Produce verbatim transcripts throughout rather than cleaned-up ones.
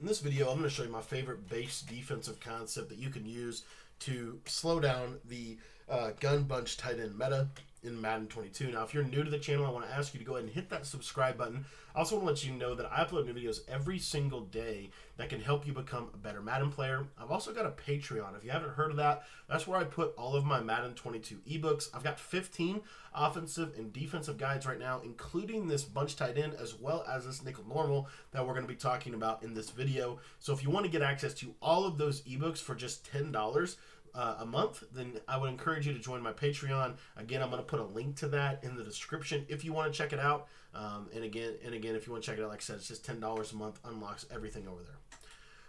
In this video, I'm going to show you my favorite base defensive concept that you can use to slow down the uh, gun bunch tight end meta in Madden twenty-two. Now, if you're new to the channel, I want to ask you to go ahead and hit that subscribe button. I also want to let you know that I upload new videos every single day that can help you become a better Madden player. I've also got a Patreon. If you haven't heard of that, that's where I put all of my Madden twenty-two ebooks. I've got fifteen offensive and defensive guides right now, including this bunch tight end as well as this nickel normal that we're going to be talking about in this video. So if you want to get access to all of those ebooks for just ten dollars, Uh, a month, then I would encourage you to join my Patreon. Again, I'm going to put a link to that in the description if you want to check it out. Um, and again, and again, if you want to check it out, like I said, it's just ten dollars a month, unlocks everything over there.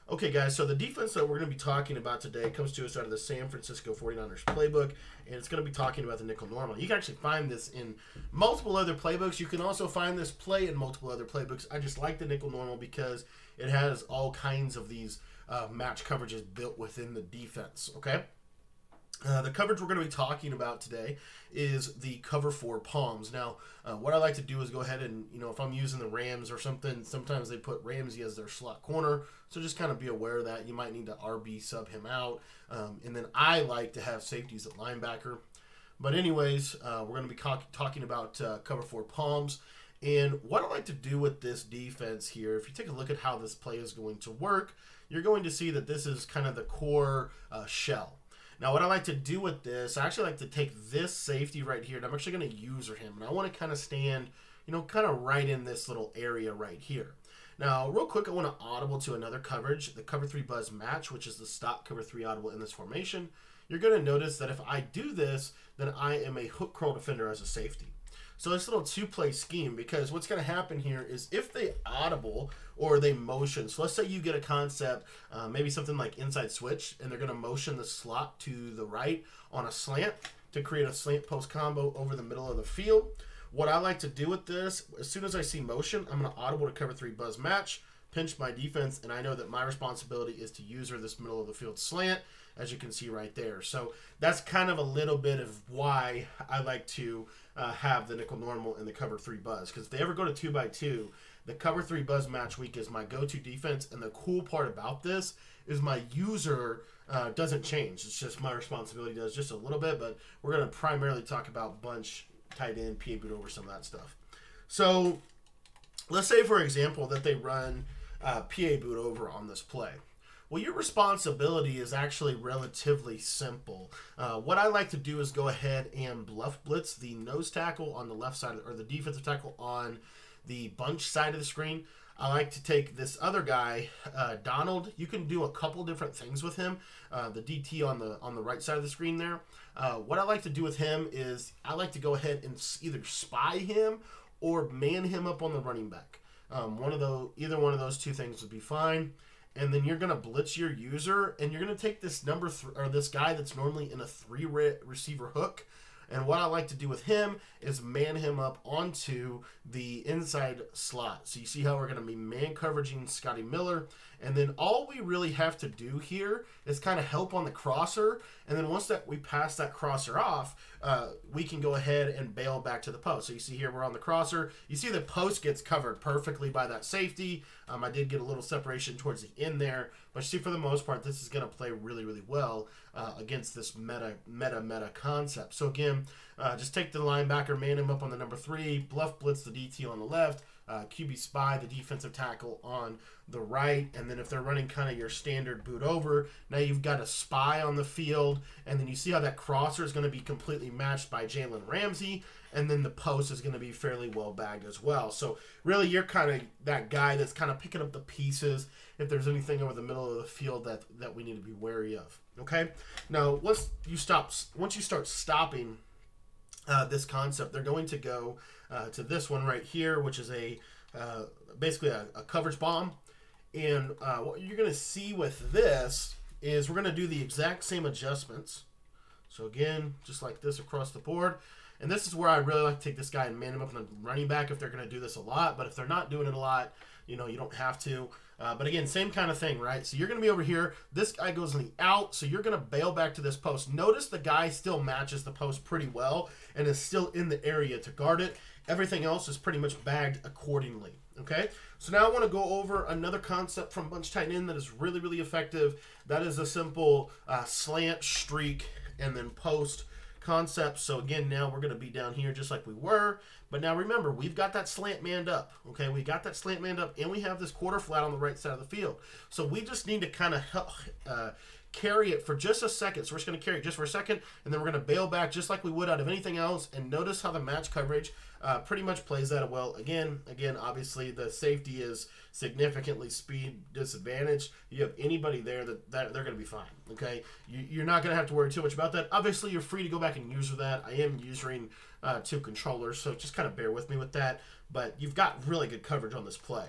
Okay, guys, so the defense that we're going to be talking about today comes to us out of the San Francisco forty-niners playbook, and it's going to be talking about the nickel normal. You can actually find this in multiple other playbooks. You can also find this play in multiple other playbooks. I just like the nickel normal because it has all kinds of these Uh, match coverages built within the defense, okay? Uh, the coverage we're going to be talking about today is the cover four palms. Now, uh, what I like to do is go ahead and, you know, if I'm using the Rams or something, sometimes they put Ramsey as their slot corner, so just kind of be aware of that. You might need to R B sub him out, um, and then I like to have safeties at linebacker. But anyways, uh, we're going to be talking about uh, cover four palms, and what I like to do with this defense here, if you take a look at how this play is going to work, you're going to see that this is kind of the core uh, shell. Now, what I like to do with this, I actually like to take this safety right here, and I'm actually going to user him, and I want to kind of stand, you know, kind of right in this little area right here. Now, real quick, I want to audible to another coverage, the cover three buzz match, which is the stop cover three audible in this formation. You're going to notice that if I do this, then I am a hook curl defender as a safety. So this little two-play scheme, because what's going to happen here is if they audible or they motion, so let's say you get a concept, uh, maybe something like inside switch, and they're going to motion the slot to the right on a slant to create a slant post combo over the middle of the field. What I like to do with this, as soon as I see motion, I'm going to audible to cover three buzz match, pinch my defense, and I know that my responsibility is to user this middle of the field slant, as you can see right there. So that's kind of a little bit of why I like to Uh, have the nickel normal and the cover three buzz, because if they ever go to two by two, the cover three buzz match week is my go-to defense. And the cool part about this is my user uh, doesn't change. It's just my responsibility does just a little bit, but we're going to primarily talk about bunch, tight end, P A boot over some of that stuff. So let's say, for example, that they run uh, P A boot over on this play. Well, your responsibility is actually relatively simple. Uh, what I like to do is go ahead and bluff blitz the nose tackle on the left side, of, or the defensive tackle on the bunch side of the screen. I like to take this other guy, uh, Donald. You can do a couple different things with him. Uh, the D T on the on the right side of the screen there. Uh, what I like to do with him is I like to go ahead and either spy him or man him up on the running back. Um, one of those, either one of those two things would be fine. And then you're going to blitz your user, and you're going to take this number th or this guy that's normally in a three re receiver hook. And what I like to do with him is man him up onto the inside slot. So you see how we're going to be man coveraging Scotty Miller. And then all we really have to do here is kind of help on the crosser. And then once that we pass that crosser off, uh, we can go ahead and bail back to the post. So you see here we're on the crosser. You see the post gets covered perfectly by that safety. Um, I did get a little separation towards the end there. But see, for the most part, this is going to play really, really well uh, against this meta, meta, meta concept. So again, uh, just take the linebacker, man him up on the number three, bluff blitz the D T on the left, uh, Q B spy the defensive tackle on the right, and then if they're running kind of your standard boot over, now you've got a spy on the field, and then you see how that crosser is going to be completely matched by Jalen Ramsey, and then the post is going to be fairly well bagged as well. So really you're kind of that guy that's kind of picking up the pieces if there's anything over the middle of the field that, that we need to be wary of, okay? Now, once you, stop, once you start stopping uh, this concept, they're going to go uh, to this one right here, which is a uh, basically a, a coverage bomb. And uh, what you're going to see with this is we're going to do the exact same adjustments. So again, just like this across the board. And this is where I really like to take this guy and man him up on the running back if they're going to do this a lot. But if they're not doing it a lot, you know, you don't have to. Uh, but again, same kind of thing, right? So you're going to be over here. This guy goes in the out, so you're going to bail back to this post. Notice the guy still matches the post pretty well and is still in the area to guard it. Everything else is pretty much bagged accordingly, okay? So now I want to go over another concept from bunch tight end that is really, really effective. That is a simple uh, slant, streak, and then post concept. So again, now we're going to be down here just like we were. But now remember, we've got that slant manned up. Okay, we got that slant manned up, and we have this quarter flat on the right side of the field. So we just need to kind of help uh, carry it for just a second. So we're just going to carry it just for a second, and then we're going to bail back just like we would out of anything else. And notice how the match coverage uh, pretty much plays that well. Again, again, obviously the safety is significantly speed disadvantaged. You have anybody there that, that they're going to be fine. Okay, you, you're not going to have to worry too much about that. Obviously, you're free to go back and user that. I am using uh, two controllers, so just kind of bear with me with that. But you've got really good coverage on this play.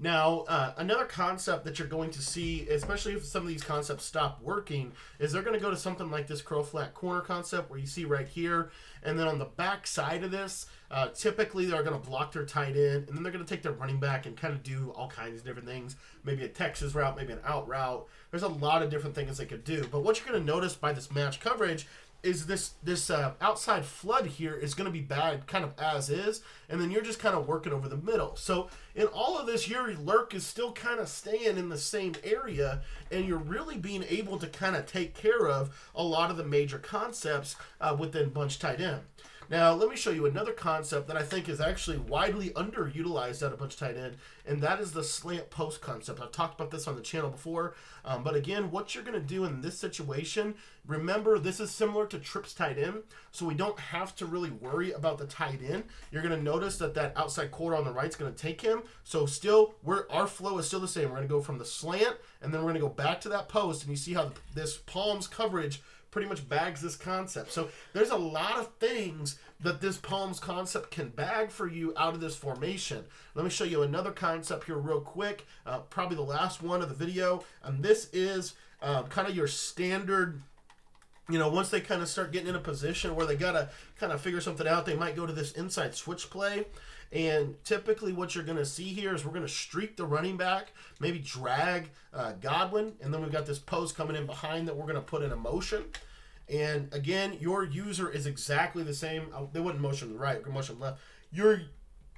Now, uh, another concept that you're going to see, especially if some of these concepts stop working, is they're going to go to something like this curl flat corner concept where you see right here. And then on the back side of this, uh, typically they're going to block their tight end, and then they're going to take their running back and kind of do all kinds of different things. Maybe a Texas route, maybe an out route. There's a lot of different things they could do. But what you're going to notice by this match coverage is this this uh, outside flood here is going to be bad kind of as is, and then you're just kind of working over the middle. So in all of this, your lurk is still kind of staying in the same area, and you're really being able to kind of take care of a lot of the major concepts uh, within bunch tight end. Now, let me show you another concept that I think is actually widely underutilized out of bunch tight end, and that is the slant post concept. I've talked about this on the channel before, um, but again, what you're going to do in this situation, remember, this is similar to trips tight end, so we don't have to really worry about the tight end. You're going to notice that that outside corner on the right is going to take him, so still, we're, our flow is still the same. We're going to go from the slant, and then we're going to go back to that post, and you see how this palms coverage pretty much bags this concept. So there's a lot of things that this palms concept can bag for you out of this formation. Let me show you another concept here real quick, uh, probably the last one of the video. And this is uh, kind of your standard, you know, once they kind of start getting in a position where they got to kind of figure something out, they might go to this inside switch play. And typically what you're going to see here is we're going to streak the running back, maybe drag uh, Godwin, and then we've got this post coming in behind that we're going to put in a motion. And again, your user is exactly the same. They wouldn't motion to the right, motion left. Your,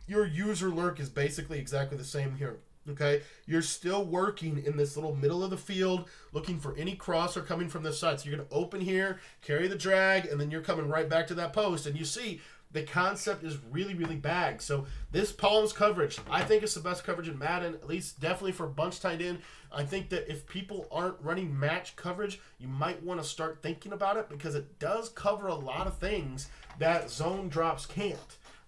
your user lurk is basically exactly the same here. Okay, you're still working in this little middle of the field, looking for any crosser coming from this side. So you're going to open here, carry the drag, and then you're coming right back to that post. And you see the concept is really, really bagged. So this palms coverage, I think it's the best coverage in Madden, at least definitely for bunch tight end. I think that if people aren't running match coverage, you might want to start thinking about it, because it does cover a lot of things that zone drops can't.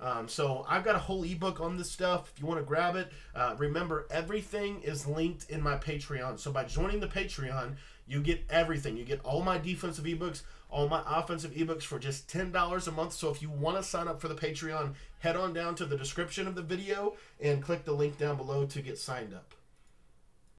Um, so I've got a whole ebook on this stuff. If you want to grab it, uh, remember, everything is linked in my Patreon. So by joining the Patreon, you get everything. You get all my defensive ebooks, all my offensive ebooks for just ten dollars a month. So if you want to sign up for the Patreon, head on down to the description of the video and click the link down below to get signed up.